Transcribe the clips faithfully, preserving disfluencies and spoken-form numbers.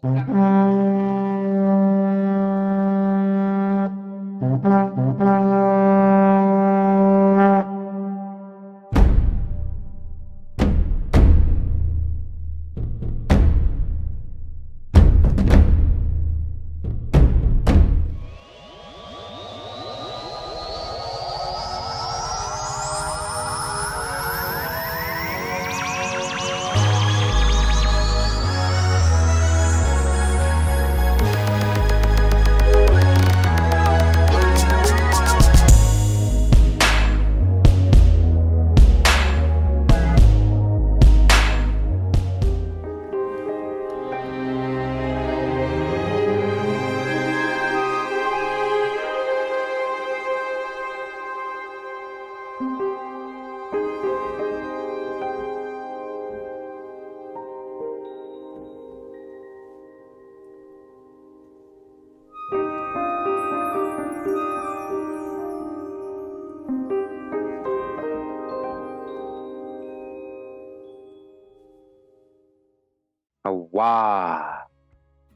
Wow,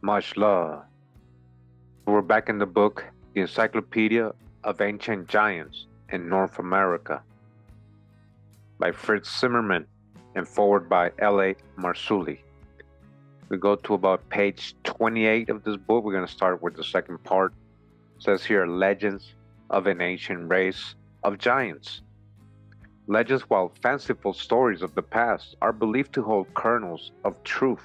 much love. We're back in the book, The Encyclopedia of Ancient Giants in North America, by Fritz Zimmerman and forward by L. A. Marsulli. We go to about page twenty-eight of this book. We're going to start with the second part. It says here, legends of an ancient race of giants. Legends, while fanciful stories of the past, are believed to hold kernels of truth.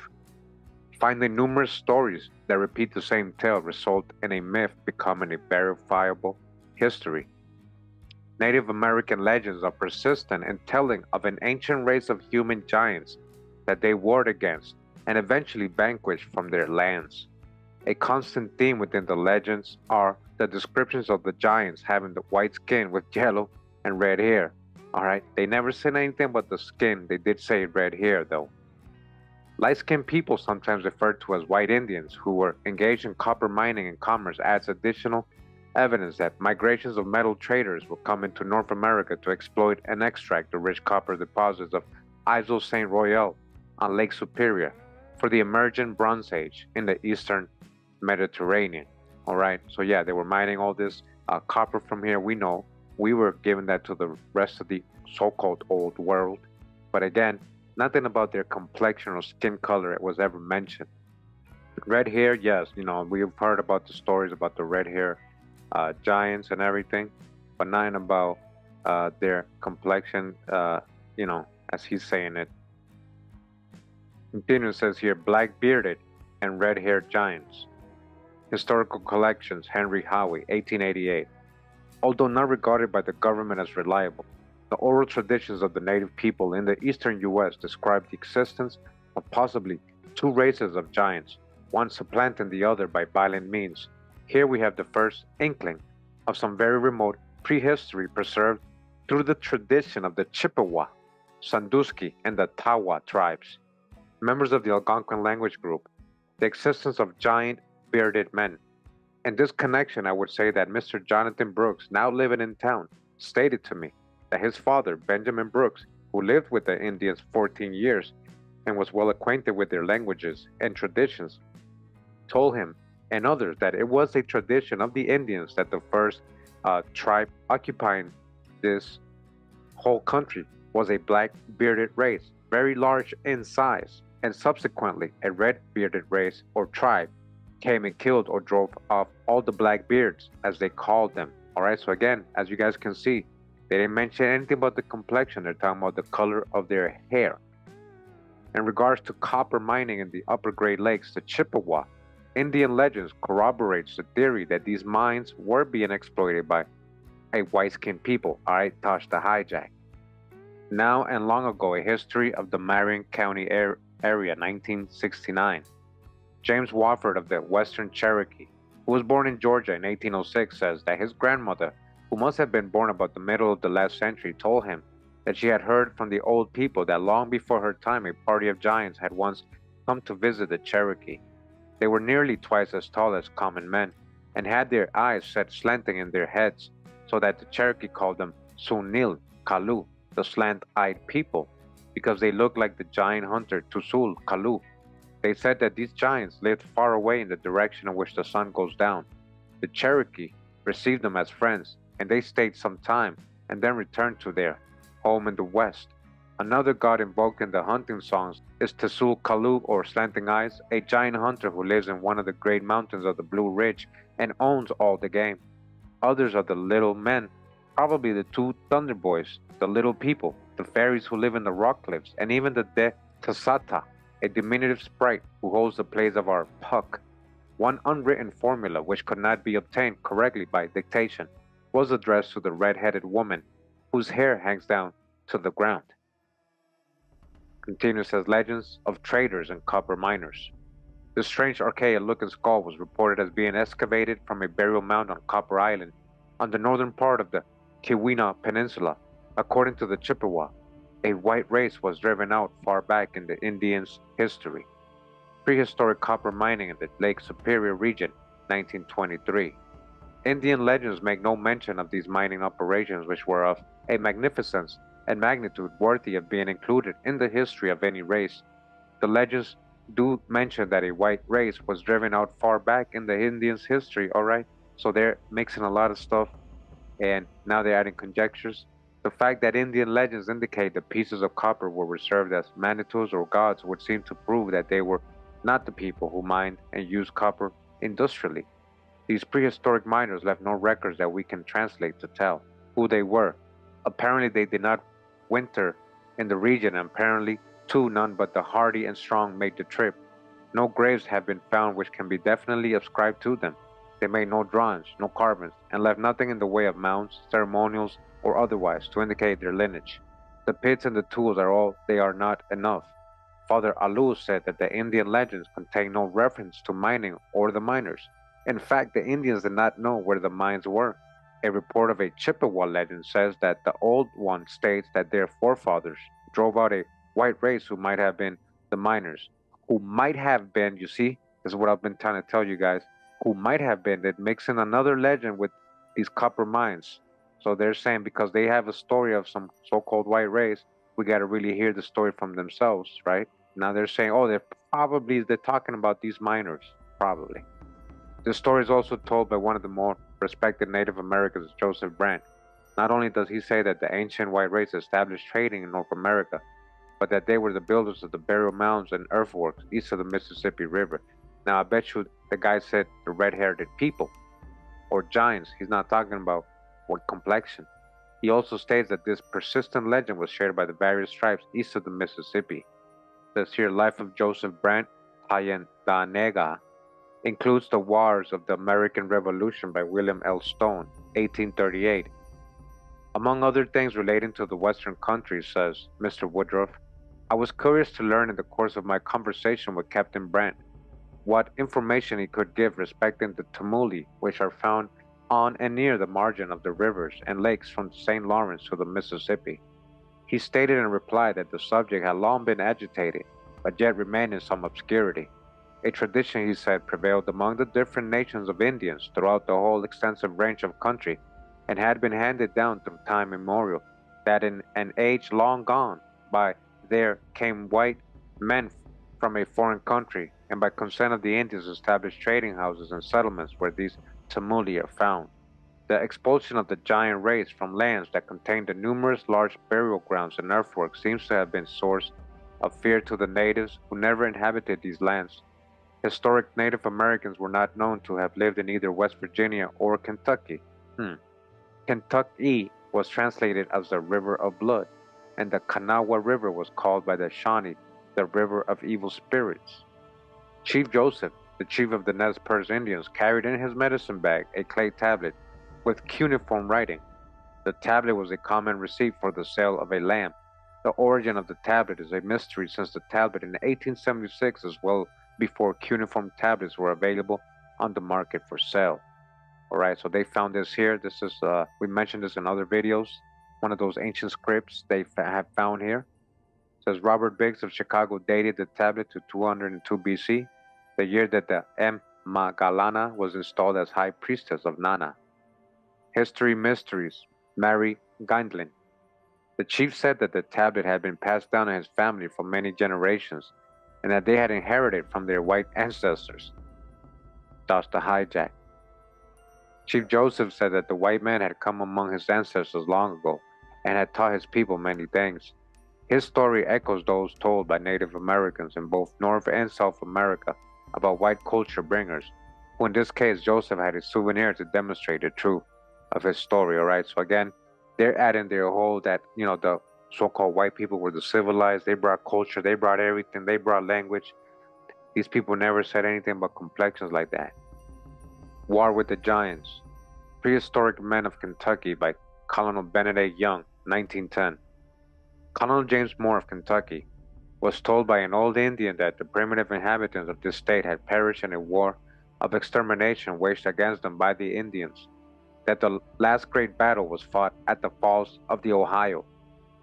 Finding numerous stories that repeat the same tale result in a myth becoming a verifiable history. Native American legends are persistent in telling of an ancient race of human giants that they warred against and eventually vanquished from their lands. A constant theme within the legends are the descriptions of the giants having the white skin with yellow and red hair. Alright, they never said anything but the skin. They did say red hair though. Light-skinned people, sometimes referred to as white Indians, who were engaged in copper mining and commerce, adds additional evidence that migrations of metal traders were coming to North America to exploit and extract the rich copper deposits of Isle Saint Royal on Lake Superior for the emergent Bronze Age in the eastern Mediterranean. All right, so yeah, they were mining all this uh, copper from here. We know we were giving that to the rest of the so-called old world, but again, nothing about their complexion or skin color was ever mentioned. Red hair, yes, you know, we've heard about the stories about the red hair uh, giants and everything, but nothing about uh, their complexion, uh, you know, as he's saying it. Continue, says here, black bearded and red haired giants. Historical collections, Henry Howie, eighteen eighty-eight. Although not regarded by the government as reliable, the oral traditions of the native people in the eastern U S describe the existence of possibly two races of giants, one supplanting the other by violent means. Here we have the first inkling of some very remote prehistory preserved through the tradition of the Chippewa, Sandusky, and the Tawa tribes, members of the Algonquin language group, the existence of giant bearded men. In this connection, I would say that Mister Jonathan Brooks, now living in town, stated to me that his father, Benjamin Brooks, who lived with the Indians fourteen years and was well acquainted with their languages and traditions, told him and others that it was a tradition of the Indians that the first uh, tribe occupying this whole country was a black bearded race, very large in size, and subsequently a red bearded race or tribe came and killed or drove off all the black beards, as they called them. All right, so again, as you guys can see, they didn't mention anything about the complexion. They're talking about the color of their hair. In regards to copper mining in the upper Great Lakes, the Chippewa, Indian legends corroborates the theory that these mines were being exploited by a white-skinned people, all right, Tosh the Hijack. Now and long ago, a history of the Marion County area, nineteen sixty-nine. James Wofford of the Western Cherokee, who was born in Georgia in eighteen oh six, says that his grandmother, who must have been born about the middle of the last century, told him that she had heard from the old people that long before her time a party of giants had once come to visit the Cherokee. They were nearly twice as tall as common men and had their eyes set slanting in their heads, so that the Cherokee called them Sunil Kalu, the slant-eyed people, because they looked like the giant hunter Tsul Kalu. They said that these giants lived far away in the direction in which the sun goes down. The Cherokee received them as friends, and they stayed some time, and then returned to their home in the west. Another god invoked in the hunting songs is Tsul Kalu, or Slanting Eyes, a giant hunter who lives in one of the great mountains of the Blue Ridge and owns all the game. Others are the little men, probably the two thunder boys, the little people, the fairies who live in the rock cliffs, and even the De Tasata, a diminutive sprite who holds the place of our Puck. One unwritten formula, which could not be obtained correctly by dictation, was addressed to the red-headed woman, whose hair hangs down to the ground. Continues as legends of traders and copper miners. The strange archaic-looking skull was reported as being excavated from a burial mound on Copper Island, on the northern part of the Keweenaw Peninsula. According to the Chippewa, a white race was driven out far back in the Indians' history. Prehistoric copper mining in the Lake Superior region, nineteen twenty-three. Indian legends make no mention of these mining operations, which were of a magnificence and magnitude worthy of being included in the history of any race. The legends do mention that a white race was driven out far back in the Indians' history, alright? So they're mixing a lot of stuff, and now they're adding conjectures. The fact that Indian legends indicate that pieces of copper were reserved as manitos or gods would seem to prove that they were not the people who mined and used copper industrially. These prehistoric miners left no records that we can translate to tell who they were. Apparently they did not winter in the region, and apparently too none but the hardy and strong made the trip. No graves have been found which can be definitely ascribed to them. They made no drawings, no carvings, and left nothing in the way of mounds, ceremonials, or otherwise to indicate their lineage. The pits and the tools are all they are not enough. Father Alou said that the Indian legends contain no reference to mining or the miners. In fact, the Indians did not know where the mines were. A report of a Chippewa legend says that the old one states that their forefathers drove out a white race who might have been the miners. Who might have been, you see, this is what I've been trying to tell you guys, who might have been, that mixes in another legend with these copper mines. So they're saying because they have a story of some so-called white race, we got to really hear the story from themselves, right? Now they're saying, oh, they're probably they're talking about these miners, probably. The story is also told by one of the more respected Native Americans, Joseph Brandt. Not only does he say that the ancient white race established trading in North America, but that they were the builders of the burial mounds and earthworks east of the Mississippi River. Now I bet you the guy said the red-haired people or giants. He's not talking about what complexion. He also states that this persistent legend was shared by the various tribes east of the Mississippi. This here life of Joseph Brandt, Tayentanega, includes the Wars of the American Revolution by William L. Stone, eighteen thirty-eight. Among other things relating to the Western country, says Mister Woodruff, I was curious to learn in the course of my conversation with Captain Brandt what information he could give respecting the tumuli which are found on and near the margin of the rivers and lakes from Saint Lawrence to the Mississippi. He stated in reply that the subject had long been agitated, but yet remained in some obscurity. A tradition, he said, prevailed among the different nations of Indians throughout the whole extensive range of country, and had been handed down from time immemorial, that in an age long gone by there came white men from a foreign country, and by consent of the Indians established trading houses and settlements where these tumuli are found. The expulsion of the giant race from lands that contained the numerous large burial grounds and earthworks seems to have been source of fear to the natives who never inhabited these lands. Historic Native Americans were not known to have lived in either West Virginia or Kentucky. Hmm. Kentucky was translated as the River of Blood, and the Kanawha River was called by the Shawnee the River of Evil Spirits. Chief Joseph, the chief of the Nez Perce Indians, carried in his medicine bag a clay tablet with cuneiform writing. The tablet was a common receipt for the sale of a lamb. The origin of the tablet is a mystery, since the tablet in eighteen seventy-six is well before cuneiform tablets were available on the market for sale. Alright, so they found this here. This is, uh, we mentioned this in other videos, one of those ancient scripts they have found here. It says Robert Biggs of Chicago dated the tablet to two hundred two B C, the year that the M. Magalana was installed as High Priestess of Nana. History Mysteries, Mary Geindlin. The chief said that the tablet had been passed down in his family for many generations, and that they had inherited from their white ancestors, thus the hijack. Chief Joseph said that the white man had come among his ancestors long ago and had taught his people many things. His story echoes those told by Native Americans in both North and South America about white culture bringers, who in this case Joseph had a souvenir to demonstrate the truth of his story, all right? So again, they're adding their whole that, you know, the so-called white people were the civilized, they brought culture, they brought everything, they brought language. These people never said anything but complexions like that. War with the Giants, Prehistoric Men of Kentucky by Colonel Benedict Young, nineteen ten. Colonel James Moore of Kentucky was told by an old Indian that the primitive inhabitants of this state had perished in a war of extermination waged against them by the Indians, that the last great battle was fought at the Falls of the Ohio,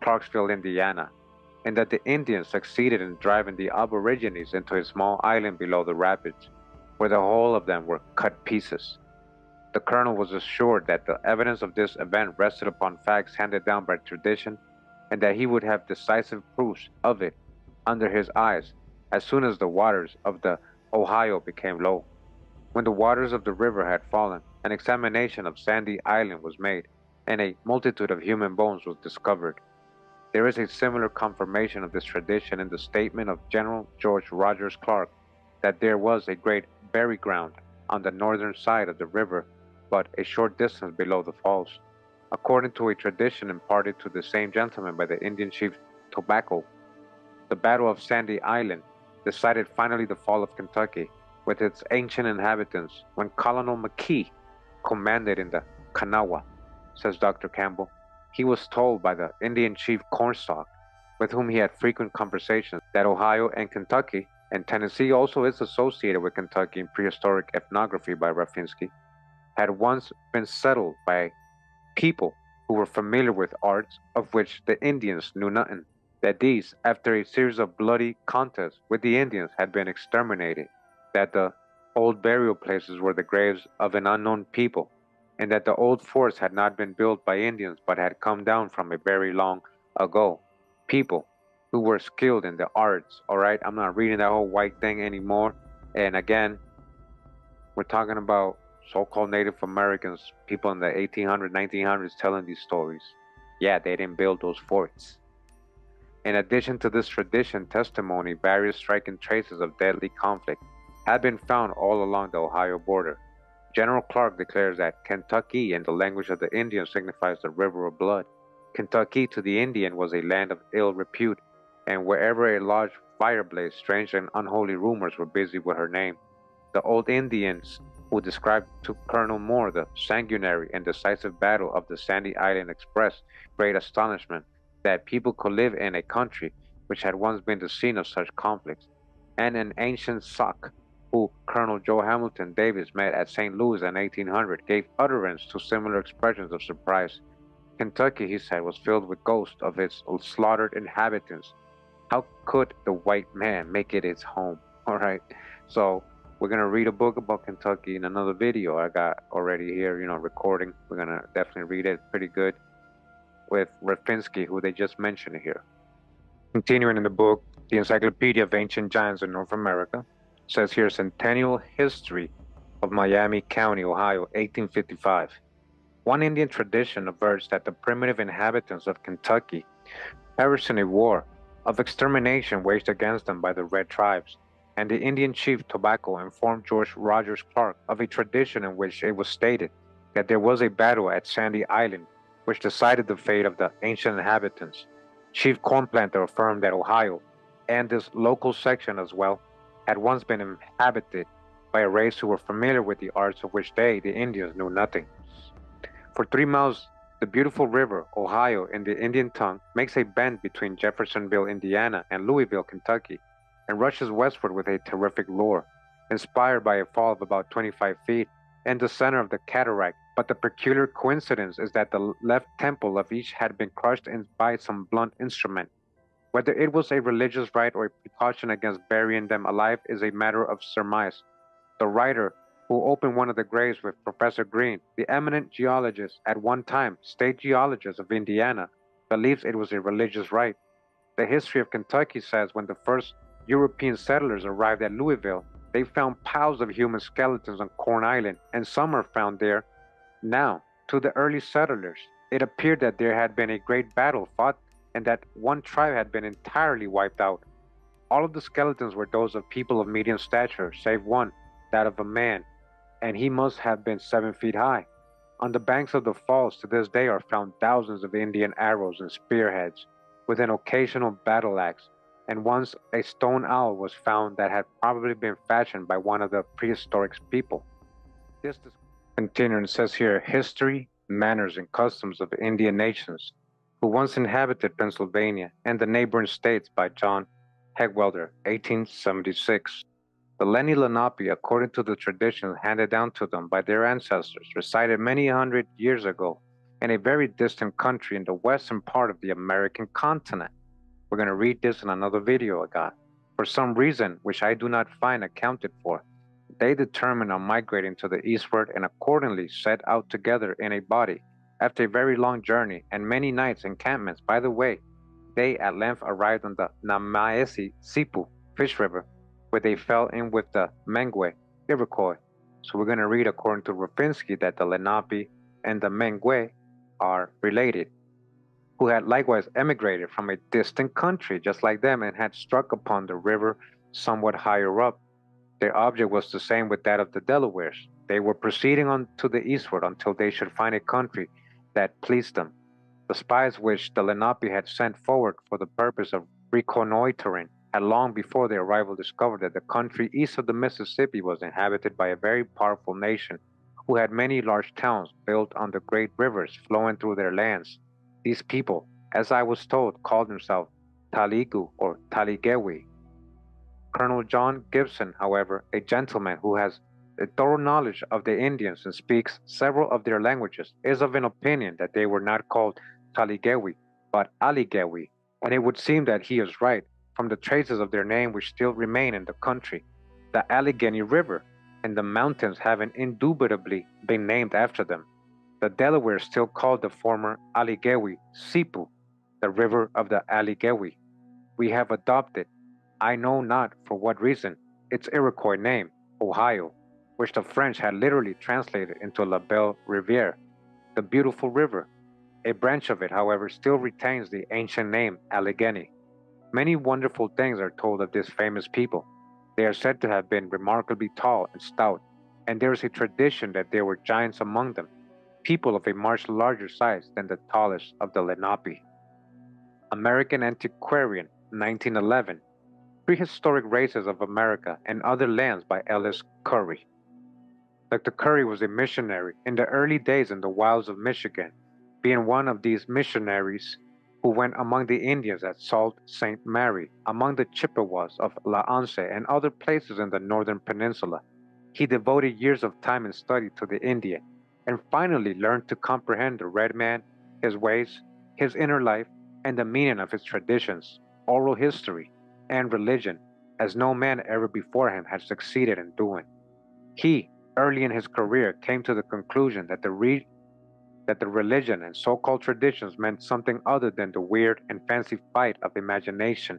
Clarksville, Indiana, and that the Indians succeeded in driving the Aborigines into a small island below the rapids, where the whole of them were cut pieces. The colonel was assured that the evidence of this event rested upon facts handed down by tradition, and that he would have decisive proofs of it under his eyes as soon as the waters of the Ohio became low. When the waters of the river had fallen, an examination of Sandy Island was made, and a multitude of human bones was discovered. There is a similar confirmation of this tradition in the statement of General George Rogers Clark that there was a great burial ground on the northern side of the river, but a short distance below the falls, according to a tradition imparted to the same gentleman by the Indian chief Tobacco. The Battle of Sandy Island decided finally the fall of Kentucky with its ancient inhabitants when Colonel McKee commanded in the Kanawha, says Doctor Campbell. He was told by the Indian chief Cornstalk, with whom he had frequent conversations, that Ohio and Kentucky and Tennessee also is associated with Kentucky in prehistoric ethnography by Rafinsky, had once been settled by people who were familiar with arts of which the Indians knew nothing, that these, after a series of bloody contests with the Indians, had been exterminated, that the old burial places were the graves of an unknown people, and that the old forts had not been built by Indians but had come down from a very long ago people who were skilled in the arts, all right? I'm not reading that whole white thing anymore. And again, we're talking about so-called Native Americans, people in the eighteen hundreds, nineteen hundreds telling these stories. Yeah, they didn't build those forts. In addition to this tradition testimony, various striking traces of deadly conflict had been found all along the Ohio border. General Clark declares that Kentucky in the language of the Indian signifies the river of blood. Kentucky to the Indian was a land of ill repute, and wherever a large fire blazed, strange and unholy rumors were busy with her name. The old Indians who described to Colonel Moore the sanguinary and decisive battle of the Sandy Island expressed great astonishment that people could live in a country which had once been the scene of such conflicts, and an ancient Sauk, who Colonel Joe Hamilton Davis met at Saint Louis in eighteen hundred, gave utterance to similar expressions of surprise. Kentucky, he said, was filled with ghosts of its slaughtered inhabitants. How could the white man make it his home? All right, so we're going to read a book about Kentucky in another video I got already here, you know, recording. We're going to definitely read it. Pretty good. With Rafinsky, who they just mentioned here. Continuing in the book, The Encyclopedia of Ancient Giants in North America says here, Centennial History of Miami County, Ohio, eighteen fifty-five. One Indian tradition averts that the primitive inhabitants of Kentucky perished in a war of extermination waged against them by the red tribes, and the Indian chief Tobacco informed George Rogers Clark of a tradition in which it was stated that there was a battle at Sandy Island which decided the fate of the ancient inhabitants. Chief Cornplanter affirmed that Ohio, and this local section as well, had once been inhabited by a race who were familiar with the arts of which they, the Indians, knew nothing. For three miles, the beautiful river, Ohio, in the Indian tongue, makes a bend between Jeffersonville, Indiana, and Louisville, Kentucky, and rushes westward with a terrific roar, inspired by a fall of about twenty-five feet in the center of the cataract. But the peculiar coincidence is that the left temple of each had been crushed in by some blunt instrument. Whether it was a religious rite or a precaution against burying them alive is a matter of surmise. The writer who opened one of the graves with Professor Green, the eminent geologist, at one time state geologist of Indiana, believes it was a religious rite. The history of Kentucky says when the first European settlers arrived at Louisville, they found piles of human skeletons on Corn Island, and some are found there now. To the early settlers, it appeared that there had been a great battle fought and that one tribe had been entirely wiped out. All of the skeletons were those of people of medium stature, save one, that of a man, and he must have been seven feet high. On the banks of the falls to this day are found thousands of Indian arrows and spearheads, with an occasional battle axe, and once a stone owl was found that had probably been fashioned by one of the prehistoric people. This continuing says here, history, manners, and customs of Indian nations who once inhabited Pennsylvania and the neighboring states by John Hegwelder, eighteen seventy-six. The Lenni Lenape, according to the traditions handed down to them by their ancestors, resided many hundred years ago in a very distant country in the western part of the American continent. We're going to read this in another video I got. For some reason, which I do not find accounted for, they determined on migrating to the eastward and accordingly set out together in a body. After a very long journey and many nights' encampments by the way, they at length arrived on the Namaezi Sipu Fish River, where they fell in with the Mengwe Iroquois. So we're going to read according to Rafinsky that the Lenape and the Mengwe are related, who had likewise emigrated from a distant country just like them and had struck upon the river somewhat higher up. Their object was the same with that of the Delawares. They were proceeding on to the eastward until they should find a country that pleased them. The spies which the Lenape had sent forward for the purpose of reconnoitering had long before their arrival discovered that the country east of the Mississippi was inhabited by a very powerful nation who had many large towns built on the great rivers flowing through their lands. These people, as I was told, called themselves Taligu or Taligewi. Colonel John Gibson, however, a gentleman who has a thorough knowledge of the Indians and speaks several of their languages, is of an opinion that they were not called Taligewi, but Aligewi, and it would seem that he is right, from the traces of their name which still remain in the country. The Allegheny River and the mountains having indubitably been named after them. The Delaware still called the former Aligewi Sipu, the river of the Aligewi. We have adopted, I know not for what reason, its Iroquois name, Ohio, which the French had literally translated into La Belle Riviere, the beautiful river. A branch of it, however, still retains the ancient name Allegheny. Many wonderful things are told of this famous people. They are said to have been remarkably tall and stout, and there is a tradition that there were giants among them, people of a much larger size than the tallest of the Lenape. American Antiquarian, nineteen eleven. Prehistoric Races of America and Other Lands by Ellis Curry. Doctor Curry was a missionary in the early days in the wilds of Michigan, being one of these missionaries who went among the Indians at Sault Saint Mary, among the Chippewas of La Once and other places in the northern peninsula. He devoted years of time and study to the Indian, and finally learned to comprehend the red man, his ways, his inner life, and the meaning of his traditions, oral history, and religion, as no man ever before him had succeeded in doing. He, early in his career, came to the conclusion that the, re that the religion and so-called traditions meant something other than the weird and fancy fight of imagination.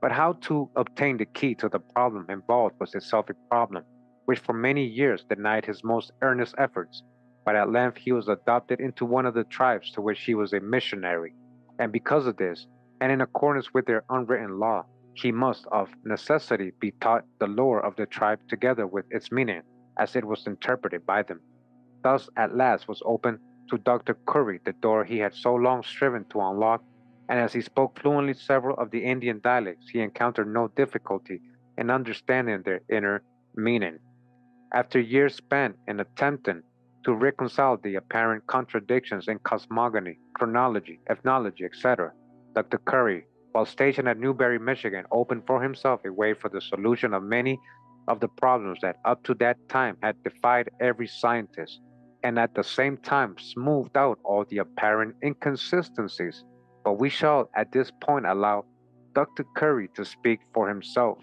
But how to obtain the key to the problem involved was itself a problem, which for many years denied his most earnest efforts, but at length he was adopted into one of the tribes to which he was a missionary, and because of this, and in accordance with their unwritten law, he must of necessity be taught the lore of the tribe together with its meaning, as it was interpreted by them. Thus at last was opened to Doctor Curry the door he had so long striven to unlock, and as he spoke fluently several of the Indian dialects, he encountered no difficulty in understanding their inner meaning. After years spent in attempting to reconcile the apparent contradictions in cosmogony, chronology, ethnology, et cetera, Doctor Curry, while stationed at Newberry, Michigan, opened for himself a way for the solution of many of the problems that up to that time had defied every scientist, and at the same time smoothed out all the apparent inconsistencies. But we shall at this point allow Doctor Curry to speak for himself.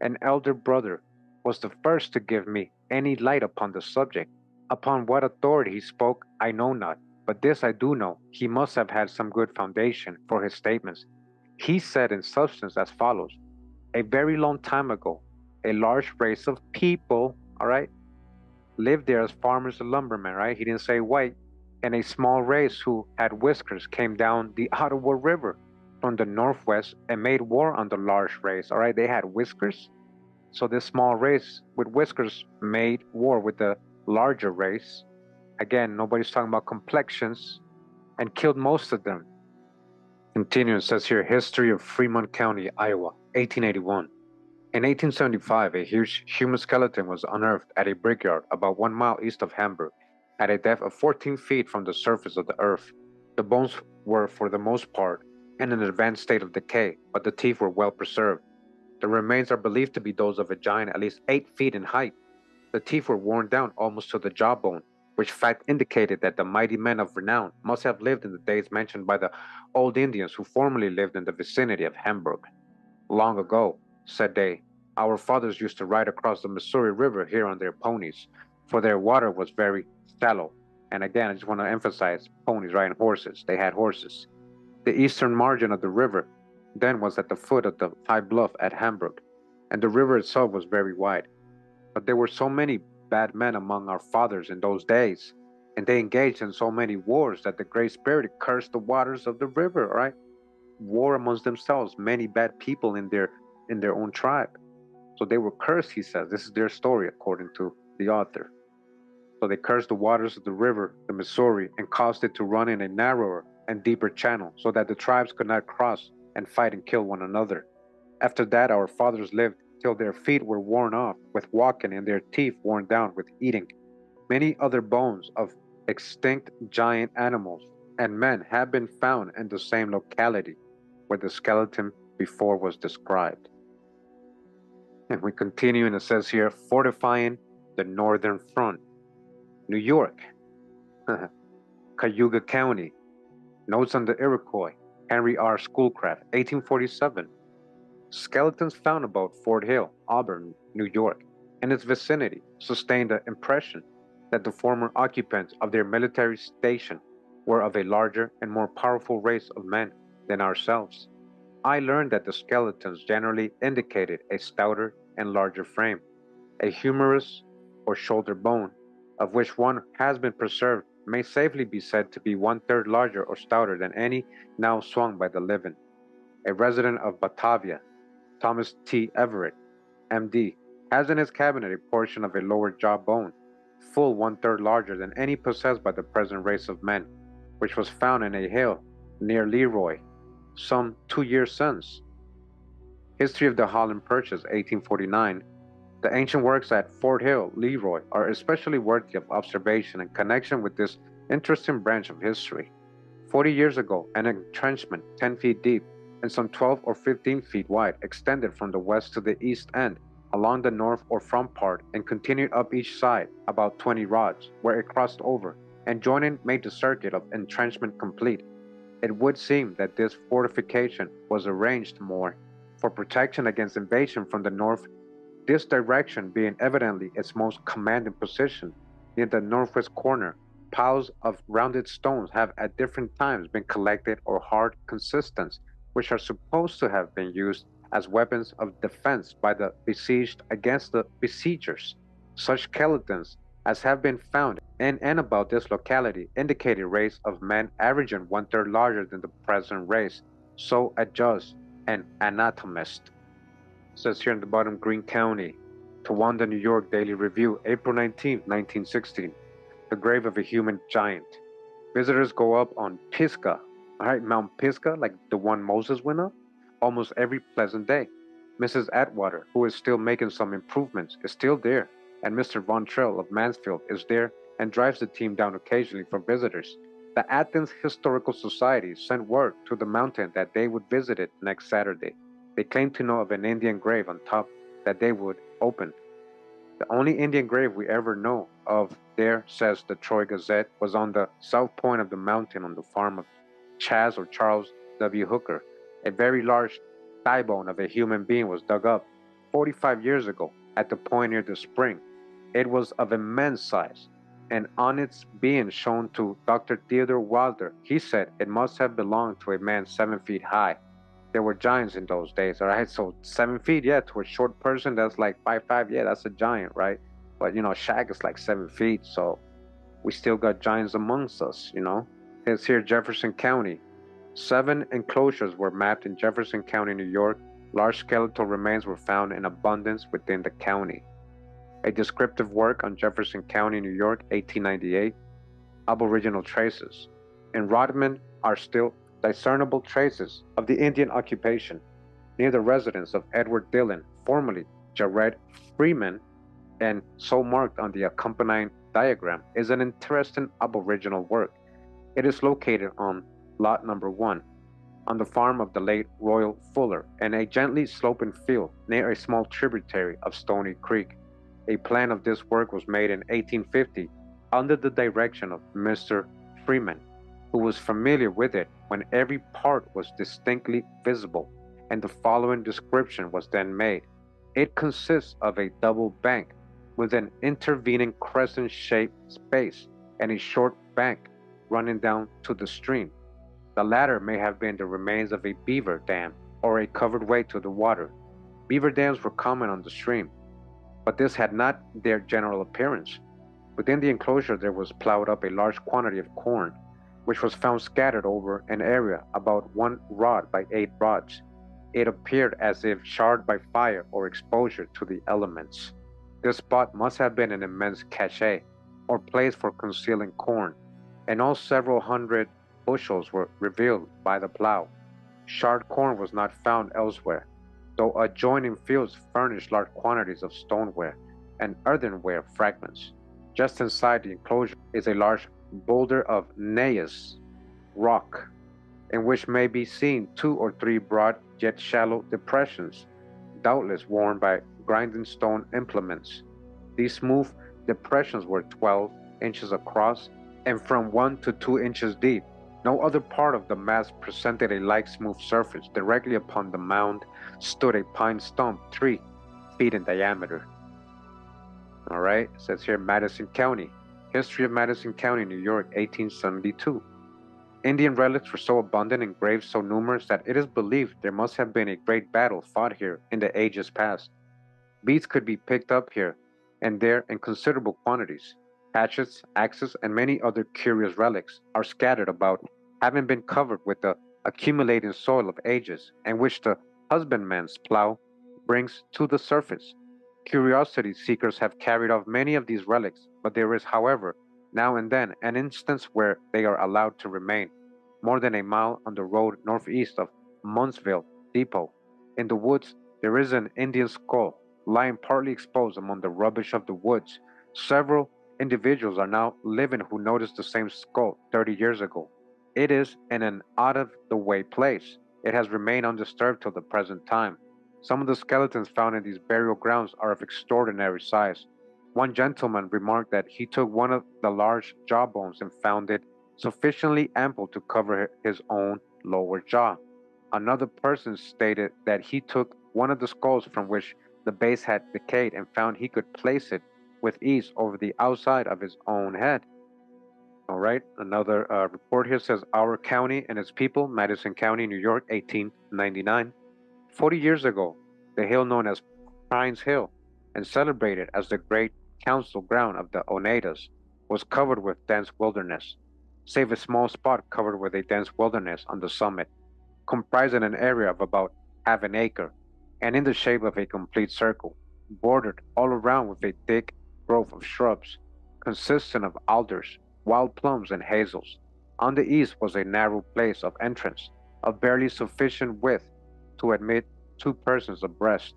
An elder brother was the first to give me any light upon the subject. Upon what authority he spoke, I know not, but this I do know, he must have had some good foundation for his statements. He said in substance as follows: a very long time ago, a large race of people, all right, lived there as farmers and lumbermen, right? He didn't say white. And a small race who had whiskers came down the Ottawa River from the northwest and made war on the large race, all right? They had whiskers. So this small race with whiskers made war with the larger race. Again, nobody's talking about complexions, and killed most of them. Continuing, says here, history of Fremont County, Iowa, eighteen eighty-one. In eighteen seventy-five, a huge human skeleton was unearthed at a brickyard about one mile east of Hamburg, at a depth of fourteen feet from the surface of the earth. The bones were, for the most part, in an advanced state of decay, but the teeth were well preserved. The remains are believed to be those of a giant at least eight feet in height. The teeth were worn down almost to the jawbone, which fact indicated that the mighty men of renown must have lived in the days mentioned by the old Indians who formerly lived in the vicinity of Hamburg. Long ago, said they, our fathers used to ride across the Missouri River here on their ponies, for their water was very shallow. And again, I just want to emphasize ponies, right, and horses. They had horses. The eastern margin of the river then was at the foot of the high bluff at Hamburg, and the river itself was very wide. But there were so many bad men among our fathers in those days, and they engaged in so many wars that the Great Spirit cursed the waters of the river, right? War amongst themselves, many bad people in their in their own tribe. So they were cursed, he says. This is their story, according to the author. So they cursed the waters of the river, the Missouri, and caused it to run in a narrower and deeper channel, so that the tribes could not cross and fight and kill one another. After that, our fathers lived till their feet were worn off with walking and their teeth worn down with eating. Many other bones of extinct giant animals and men have been found in the same locality where the skeleton before was described. And we continue, and it says here, fortifying the northern front. New York, Cayuga County, notes on the Iroquois, Henry R. Schoolcraft, eighteen forty-seven. Skeletons found about Fort Hill, Auburn, New York, and its vicinity sustained the impression that the former occupants of their military station were of a larger and more powerful race of men than ourselves. I learned that the skeletons generally indicated a stouter and larger frame, a humerus or shoulder bone, of which one has been preserved, may safely be said to be one-third larger or stouter than any now swung by the living. A resident of Batavia, Thomas T. Everett, M D, has in his cabinet a portion of a lower jawbone, full one-third larger than any possessed by the present race of men, which was found in a hill near Leroy some two years since. History of the Holland Purchase, eighteen forty-nine. The ancient works at Fort Hill, Leroy, are especially worthy of observation in connection with this interesting branch of history. Forty years ago, an entrenchment ten feet deep and some twelve or fifteen feet wide extended from the west to the east end along the north or front part and continued up each side about twenty rods, where it crossed over and joining made the circuit of entrenchment complete. It would seem that this fortification was arranged more for protection against invasion from the north, this direction being evidently its most commanding position. In the northwest corner, piles of rounded stones have at different times been collected or hard consistence, which are supposed to have been used as weapons of defense by the besieged against the besiegers. Such skeletons as have been found in and about this locality indicate a race of men averaging one-third larger than the present race, so adjudged an anatomist. Says here in the bottom, Greene County, Towanda, New York, Daily Review, April nineteenth, nineteen sixteen. The grave of a human giant. Visitors go up on Pisgah, all right, Mount Pisgah, like the one Moses went up, almost every pleasant day. Missus Atwater, who is still making some improvements, is still there, and Mister Von Trell of Mansfield is there and drives the team down occasionally for visitors. The Athens Historical Society sent word to the mountain that they would visit it next Saturday. They claim to know of an Indian grave on top that they would open. The only Indian grave we ever know of there, says the Troy Gazette, was on the south point of the mountain on the farm of Chas or Charles W. Hooker. A very large thigh bone of a human being was dug up forty-five years ago at the point near the spring. It was of immense size, and on its being shown to Doctor Theodore Wilder, he said it must have belonged to a man seven feet high. there were giants in those days, all right? So seven feet, yeah, to a short person, that's like five, five, yeah, that's a giant, right? But, you know, Shaq is like seven feet, so we still got giants amongst us, you know? It's here, Jefferson County. Seven enclosures were mapped in Jefferson County, New York. Large skeletal remains were found in abundance within the county. A descriptive work on Jefferson County, New York, eighteen ninety-eight, Aboriginal Traces. In Rodman are still discernible traces of the Indian occupation near the residence of Edward Dillon, formerly Jared Freeman, and so marked on the accompanying diagram, is an interesting Aboriginal work. It is located on lot number one, on the farm of the late Royal Fuller, in a gently sloping field near a small tributary of Stony Creek. A plan of this work was made in eighteen fifty under the direction of Mister Freeman, who was familiar with it when every part was distinctly visible, and the following description was then made. It consists of a double bank with an intervening crescent-shaped space and a short bank running down to the stream. The latter may have been the remains of a beaver dam or a covered way to the water. Beaver dams were common on the stream, but this had not their general appearance. Within the enclosure there was plowed up a large quantity of corn, which was found scattered over an area about one rod by eight rods. It appeared as if charred by fire or exposure to the elements. This spot must have been an immense cache, or place for concealing corn, and all several hundred bushels were revealed by the plow. Charred corn was not found elsewhere, though adjoining fields furnished large quantities of stoneware and earthenware fragments. Just inside the enclosure is a large boulder of gneiss rock, in which may be seen two or three broad yet shallow depressions, doubtless worn by grinding stone implements. These smooth depressions were twelve inches across and from one to two inches deep. No other part of the mass presented a like smooth surface. Directly upon the mound stood a pine stump three feet in diameter. All right, it says here Madison County. History of Madison County, New York, eighteen seventy-two. Indian relics were so abundant and graves so numerous that it is believed there must have been a great battle fought here in the ages past. Beads could be picked up here and there in considerable quantities. Hatchets, axes, and many other curious relics are scattered about, having been covered with the accumulating soil of ages, and which the husbandman's plow brings to the surface. Curiosity seekers have carried off many of these relics, but there is, however, now and then an instance where they are allowed to remain. More than a mile on the road northeast of Moundsville Depot, in the woods, there is an Indian skull lying partly exposed among the rubbish of the woods. Several individuals are now living who noticed the same skull thirty years ago. It is in an out-of-the-way place. It has remained undisturbed till the present time. Some of the skeletons found in these burial grounds are of extraordinary size. One gentleman remarked that he took one of the large jawbones and found it sufficiently ample to cover his own lower jaw. Another person stated that he took one of the skulls from which the base had decayed and found he could place it with ease over the outside of his own head. All right, another uh, report here says our county and its people, Madison County, New York, eighteen ninety-nine. Forty years ago, the hill known as Pines Hill and celebrated as the great council ground of the Oneidas was covered with dense wilderness, save a small spot covered with a dense wilderness on the summit, comprising an area of about half an acre and in the shape of a complete circle, bordered all around with a thick growth of shrubs consisting of alders, wild plums, and hazels. On the east was a narrow place of entrance of barely sufficient width to admit two persons abreast.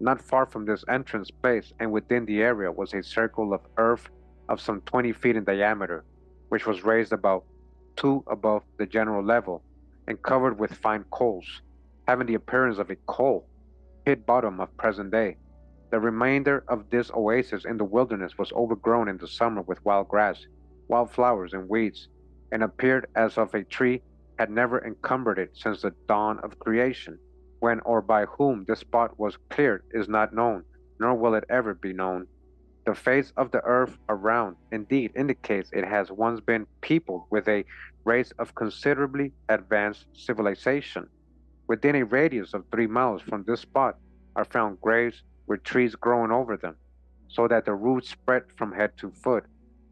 Not far from this entrance place and within the area was a circle of earth of some twenty feet in diameter, which was raised about two above the general level and covered with fine coals, having the appearance of a coal pit bottom of present day. The remainder of this oasis in the wilderness was overgrown in the summer with wild grass, wildflowers, and weeds, and appeared as if a tree had never encumbered it since the dawn of creation. When or by whom this spot was cleared is not known, nor will it ever be known. The face of the earth around, indeed, indicates it has once been peopled with a race of considerably advanced civilization. Within a radius of three miles from this spot are found graves with trees growing over them, so that the roots spread from head to foot.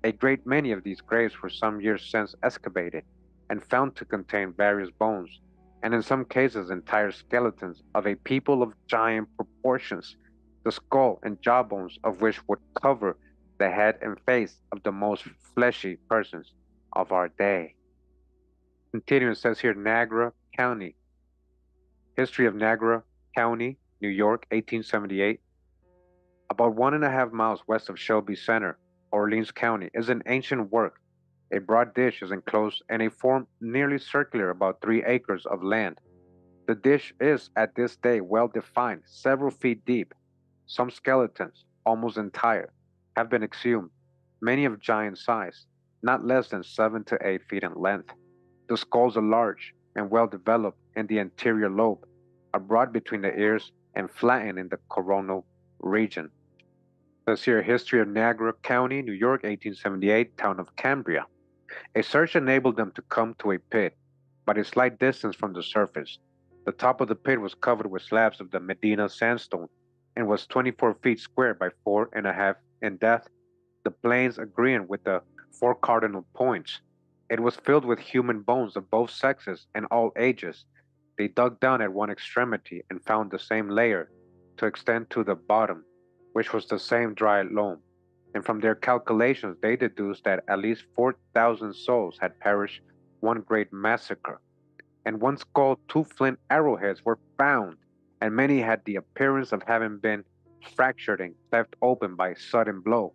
A great many of these graves were some years since excavated and found to contain various bones, and in some cases entire skeletons of a people of giant proportions, the skull and jawbones of which would cover the head and face of the most fleshy persons of our day. Continuing, says here, Niagara County. History of Niagara County, New York, eighteen seventy-eight. About one and a half miles west of Shelby Center, Orleans County, is an ancient work. A broad ditch is enclosed and a form nearly circular, about three acres of land. The ditch is at this day well defined, several feet deep. Some skeletons, almost entire, have been exhumed, many of giant size, not less than seven to eight feet in length. The skulls are large and well developed in the anterior lobe, are broad between the ears and flattened in the coronal region. Let's hear History of Niagara County, New York, eighteen seventy-eight, town of Cambria. A search enabled them to come to a pit, but a slight distance from the surface. The top of the pit was covered with slabs of the Medina sandstone and was twenty-four feet square by four and a half in depth, the planes agreeing with the four cardinal points. It was filled with human bones of both sexes and all ages. They dug down at one extremity and found the same layer to extend to the bottom, which was the same dry loam, and from their calculations they deduced that at least four thousand souls had perished one great massacre. In one skull, two flint arrowheads were found, and many had the appearance of having been fractured and cleft open by a sudden blow.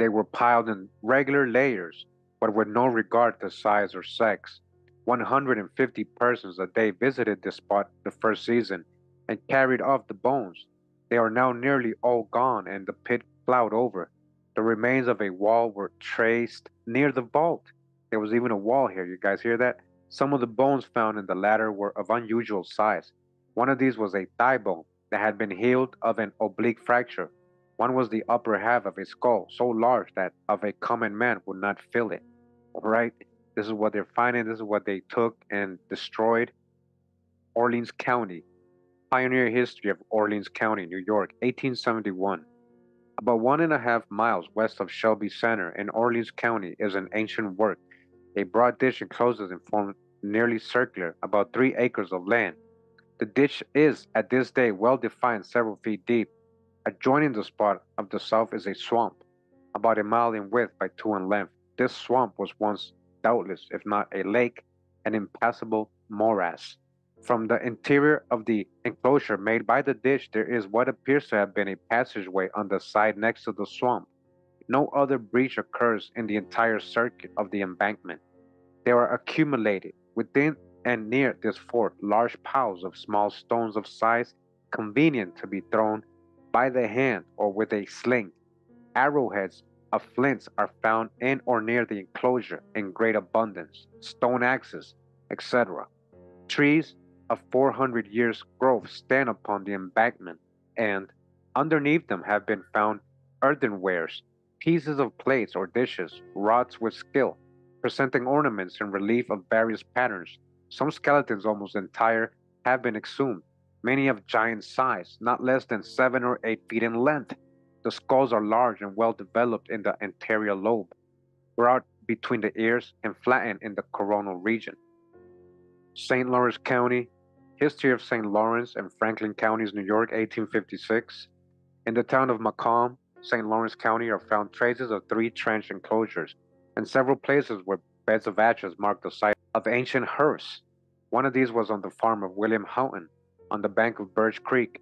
They were piled in regular layers, but with no regard to size or sex. one hundred fifty persons a day visited this spot the first season and carried off the bones. They are now nearly all gone and the pit plowed over. The remains of a wall were traced near the vault. There was even a wall here. You guys hear that? Some of the bones found in the latter were of unusual size. One of these was a thigh bone that had been healed of an oblique fracture. One was the upper half of a skull, so large that of a common man would not fill it. All right? This is what they're finding. This is what they took and destroyed. Orleans County. Pioneer History of Orleans County, New York, eighteen seventy-one. About one and a half miles west of Shelby Center in Orleans County is an ancient work. A broad ditch encloses and forms nearly circular, about three acres of land. The ditch is, at this day, well defined, several feet deep. Adjoining the spot of the south is a swamp, about a mile in width by two in length. This swamp was once, doubtless, if not a lake, an impassable morass. From the interior of the enclosure made by the ditch, there is what appears to have been a passageway on the side next to the swamp. No other breach occurs in the entire circuit of the embankment. There are accumulated within and near this fort large piles of small stones of size convenient to be thrown by the hand or with a sling. Arrowheads of flints are found in or near the enclosure in great abundance, stone axes, et cetera. Trees of four hundred years' growth stand upon the embankment, and underneath them have been found earthenwares, pieces of plates or dishes, wrought with skill, presenting ornaments in relief of various patterns. Some skeletons, almost entire, have been exhumed, many of giant size, not less than seven or eight feet in length. The skulls are large and well developed in the anterior lobe, broad between the ears and flattened in the coronal region. Saint Lawrence County, History of Saint Lawrence and Franklin Counties, New York, eighteen fifty-six. In the town of Macomb, Saint Lawrence County, are found traces of three trench enclosures and several places where beds of ashes mark the site of ancient hearse. One of these was on the farm of William Houghton on the bank of Birch Creek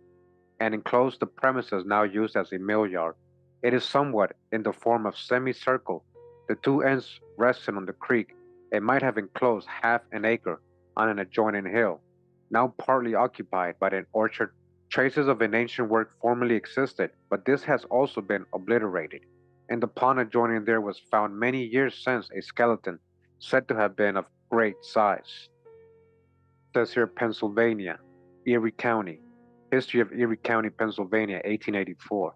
and enclosed the premises now used as a mill yard. It is somewhat in the form of semicircle, the two ends resting on the creek. It might have enclosed half an acre on an adjoining hill, now partly occupied by an orchard. Traces of an ancient work formerly existed, but this has also been obliterated. In the pond adjoining there was found many years since a skeleton said to have been of great size. Says here, Pennsylvania, Erie County, History of Erie County, Pennsylvania, eighteen eighty-four.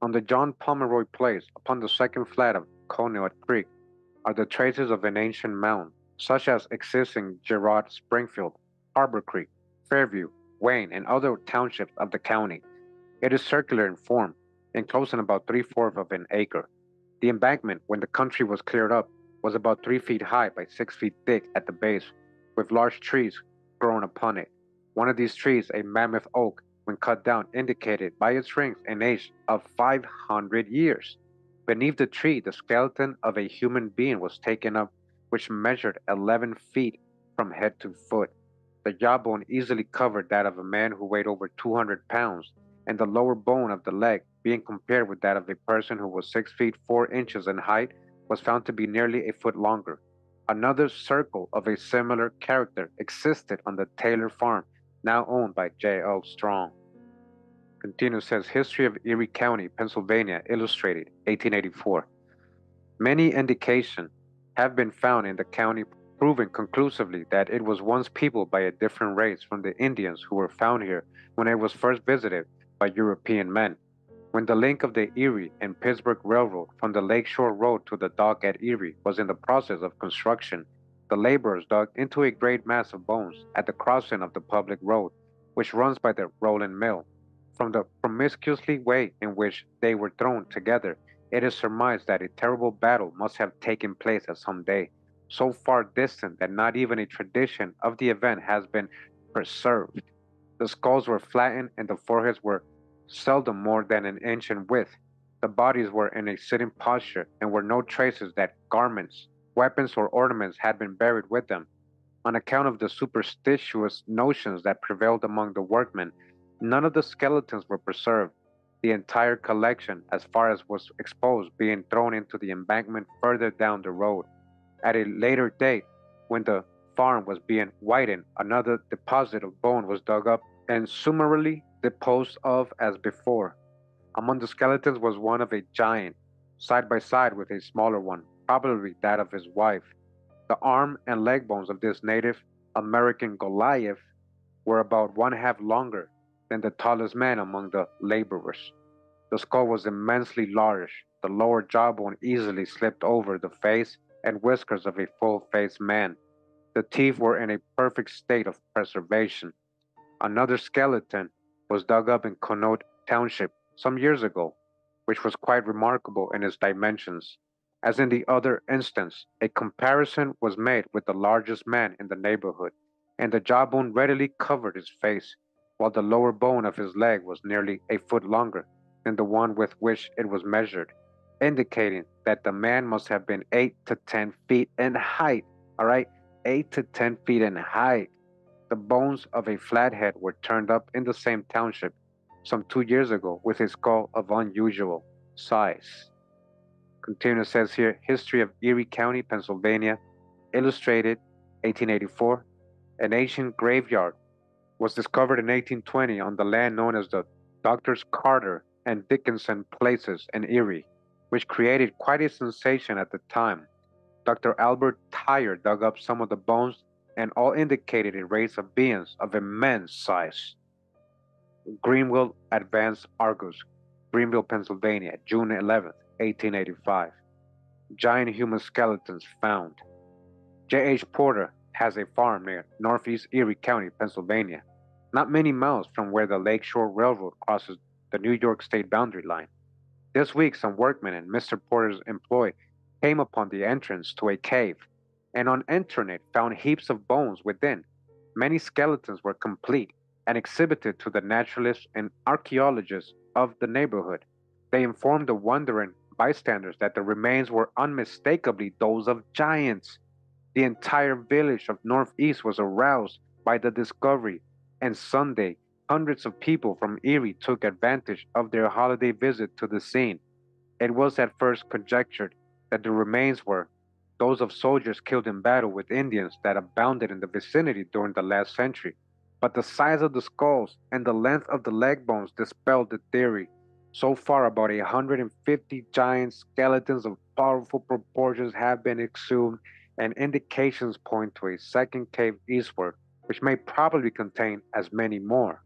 On the John Pomeroy Place, upon the second flat of Conneaut Creek, are the traces of an ancient mound, such as exists in Girard, Springfield, Harbor Creek, Fairview, Wayne, and other townships of the county. It is circular in form, enclosing about three-fourths of an acre. The embankment, when the country was cleared up, was about three feet high by six feet thick at the base, with large trees growing upon it. One of these trees, a mammoth oak, when cut down, indicated by its rings an age of five hundred years. Beneath the tree, the skeleton of a human being was taken up, which measured eleven feet from head to foot. The jawbone easily covered that of a man who weighed over two hundred pounds, and the lower bone of the leg, being compared with that of a person who was six feet four inches in height, was found to be nearly a foot longer. Another circle of a similar character existed on the Taylor farm, now owned by J L Strong. Continues, says History of Erie County, Pennsylvania, Illustrated, eighteen eighty-four. Many indications have been found in the county proving conclusively that it was once peopled by a different race from the Indians who were found here when it was first visited by European men. When the link of the Erie and Pittsburgh Railroad from the Lakeshore Road to the dock at Erie was in the process of construction, the laborers dug into a great mass of bones at the crossing of the public road, which runs by the rolling mill. From the promiscuously way in which they were thrown together, it is surmised that a terrible battle must have taken place at some day, so far distant that not even a tradition of the event has been preserved. The skulls were flattened and the foreheads were seldom more than an inch in width. The bodies were in a sitting posture, and were no traces that garments, weapons, or ornaments had been buried with them. On account of the superstitious notions that prevailed among the workmen, none of the skeletons were preserved, the entire collection, as far as was exposed, being thrown into the embankment further down the road. At a later date, when the farm was being widened, another deposit of bone was dug up and summarily disposed of as before. Among the skeletons was one of a giant, side by side with a smaller one, probably that of his wife. The arm and leg bones of this Native American Goliath were about one half longer than the tallest man among the laborers. The skull was immensely large. The lower jawbone easily slipped over the face and whiskers of a full-faced man. The teeth were in a perfect state of preservation. Another skeleton was dug up in Conneaut Township some years ago, which was quite remarkable in its dimensions. As in the other instance, a comparison was made with the largest man in the neighborhood, and the jawbone readily covered his face, while the lower bone of his leg was nearly a foot longer than the one with which it was measured, indicating that the man must have been eight to ten feet in height. All right, eight to ten feet in height. The bones of a flathead were turned up in the same township some two years ago with a skull of unusual size. Continue, says here, History of Erie County, Pennsylvania, Illustrated, eighteen eighty-four. An ancient graveyard was discovered in eighteen twenty on the land known as the Doctors Carter and Dickinson places in Erie, which created quite a sensation at the time. Doctor Albert Tyre dug up some of the bones, and all indicated a race of beings of immense size. Greenville Advance Argus, Greenville, Pennsylvania, June eleventh, eighteen eighty-five. Giant human skeletons found. J H Porter has a farm near Northeast Erie County, Pennsylvania, not many miles from where the Lakeshore Railroad crosses the New York state boundary line. This week, some workmen in Mister Porter's employ came upon the entrance to a cave, and on entering it found heaps of bones within. Many skeletons were complete and exhibited to the naturalists and archaeologists of the neighborhood. They informed the wondering bystanders that the remains were unmistakably those of giants. The entire village of Northeast was aroused by the discovery, and Sunday, hundreds of people from Erie took advantage of their holiday visit to the scene. It was at first conjectured that the remains were those of soldiers killed in battle with Indians that abounded in the vicinity during the last century. But the size of the skulls and the length of the leg bones dispelled the theory. So far, about one hundred fifty giant skeletons of powerful proportions have been exhumed, and indications point to a second cave eastward, which may probably contain as many more.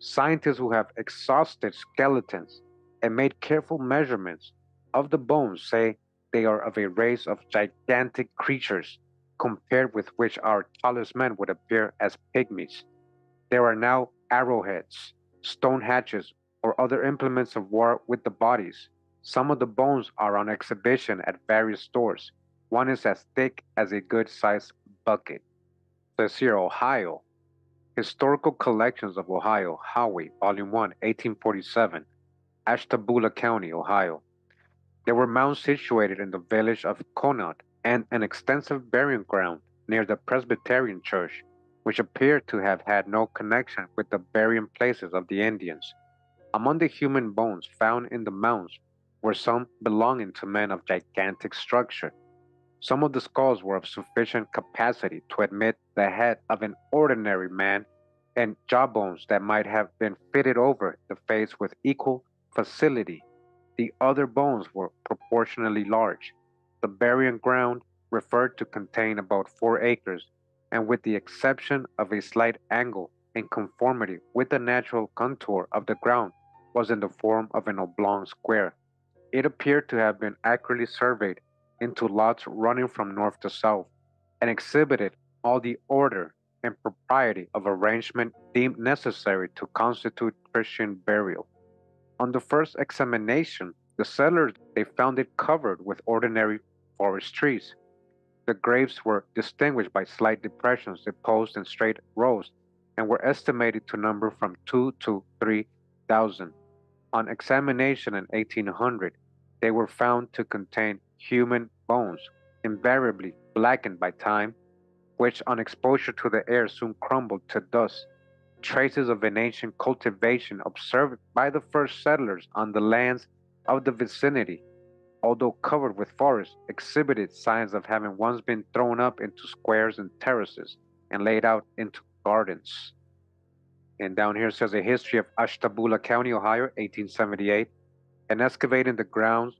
Scientists who have exhausted skeletons and made careful measurements of the bones say they are of a race of gigantic creatures, compared with which our tallest men would appear as pygmies. There are now arrowheads, stone hatchets, or other implements of war with the bodies. Some of the bones are on exhibition at various stores. One is as thick as a good-sized bucket. This here, Ohio. Historical Collections of Ohio, Howie, Volume one, eighteen forty-seven, Ashtabula County, Ohio. There were mounds situated in the village of Conant and an extensive burying ground near the Presbyterian Church, which appeared to have had no connection with the burying places of the Indians. Among the human bones found in the mounds were some belonging to men of gigantic structure. Some of the skulls were of sufficient capacity to admit the head of an ordinary man and jawbones that might have been fitted over the face with equal facility. The other bones were proportionally large. The burying ground referred to contained about four acres, and with the exception of a slight angle in conformity with the natural contour of the ground, was in the form of an oblong square. It appeared to have been accurately surveyed into lots running from north to south, and exhibited all the order and propriety of arrangement deemed necessary to constitute Christian burial. On the first examination, the settlers they found it covered with ordinary forest trees. The graves were distinguished by slight depressions deposed in straight rows, and were estimated to number from two to three thousand. On examination in eighteen hundred, they were found to contain human bones, invariably blackened by time, which on exposure to the air soon crumbled to dust. Traces of an ancient cultivation observed by the first settlers on the lands of the vicinity, although covered with forest, exhibited signs of having once been thrown up into squares and terraces and laid out into gardens. And down here says a history of Ashtabula County, Ohio, eighteen seventy-eight. In excavating the grounds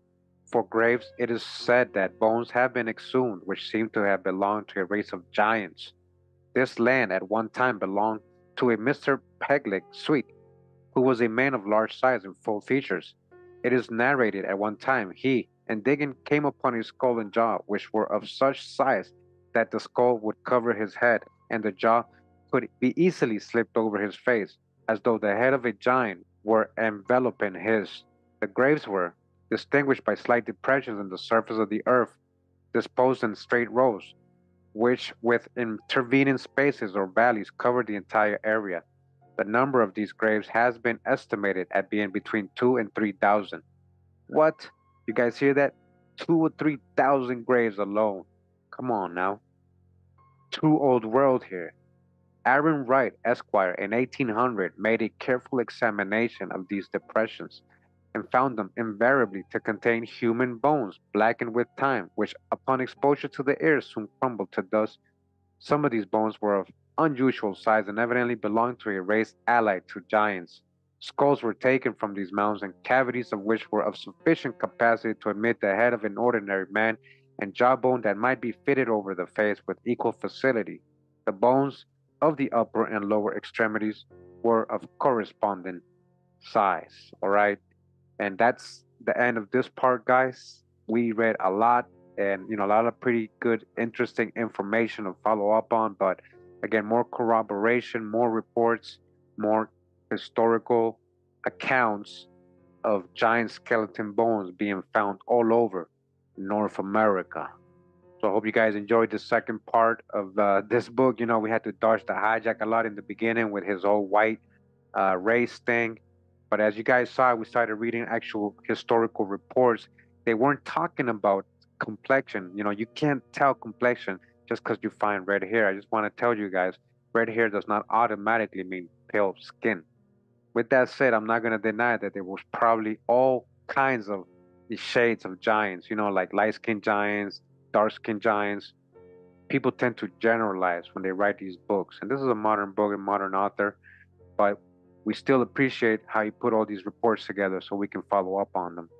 for graves, it is said that bones have been exhumed which seem to have belonged to a race of giants. This land at one time belonged to a Mister Peglick Sweet, who was a man of large size and full features. It is narrated at one time he, in digging, came upon a skull and jaw which were of such size that the skull would cover his head and the jaw could be easily slipped over his face, as though the head of a giant were enveloping his. The graves were distinguished by slight depressions in the surface of the earth, disposed in straight rows, which with intervening spaces or valleys covered the entire area. The number of these graves has been estimated at being between two and three thousand. What? You guys hear that? Two or three thousand graves alone. Come on now. True old world here. Aaron Wright, Esquire, in eighteen hundred, made a careful examination of these depressions and found them invariably to contain human bones blackened with time, which upon exposure to the air soon crumbled to dust. Some of these bones were of unusual size and evidently belonged to a race allied to giants. Skulls were taken from these mounds, and cavities of which were of sufficient capacity to admit the head of an ordinary man and jawbone that might be fitted over the face with equal facility. The bones of the upper and lower extremities were of corresponding size. All right, and that's the end of this part, guys. We read a lot, and you know, a lot of pretty good, interesting information to follow up on. But again, more corroboration, more reports, more historical accounts of giant skeleton bones being found all over North America. So I hope you guys enjoyed the second part of uh, this book. You know, we had to dodge the hijack a lot in the beginning with his old white uh, race thing. But as you guys saw, we started reading actual historical reports. They weren't talking about complexion. You know, you can't tell complexion just because you find red hair. I just want to tell you guys, red hair does not automatically mean pale skin. With that said, I'm not going to deny that there was probably all kinds of shades of giants, you know, like light-skinned giants, dark-skinned giants. People tend to generalize when they write these books, and this is a modern book and modern author, but we still appreciate how he put all these reports together so we can follow up on them.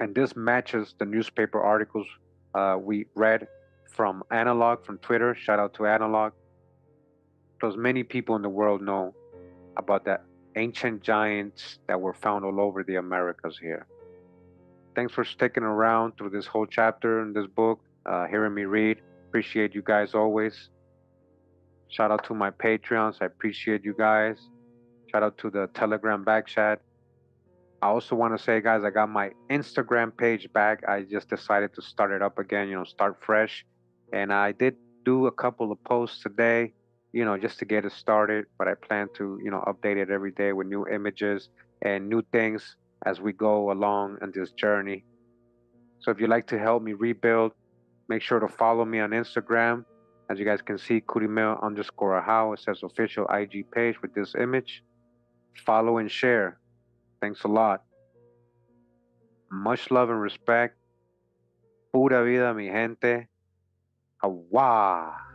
And this matches the newspaper articles uh, we read from Analog, from Twitter. Shout out to Analog, because many people in the world know about the ancient giants that were found all over the Americas here. Thanks for sticking around through this whole chapter in this book, uh, hearing me read. Appreciate you guys always. Shout out to my Patreons. I appreciate you guys. Shout out to the Telegram back chat. I also want to say, guys, I got my Instagram page back. I just decided to start it up again, you know, start fresh. And I did do a couple of posts today, you know, just to get it started. But I plan to, you know, update it every day with new images and new things as we go along on this journey. So if you'd like to help me rebuild, make sure to follow me on Instagram. As you guys can see, Kurimel underscore how. It says official I G page with this image. Follow and share. Thanks a lot. Much love and respect. Pura vida, mi gente. Awa.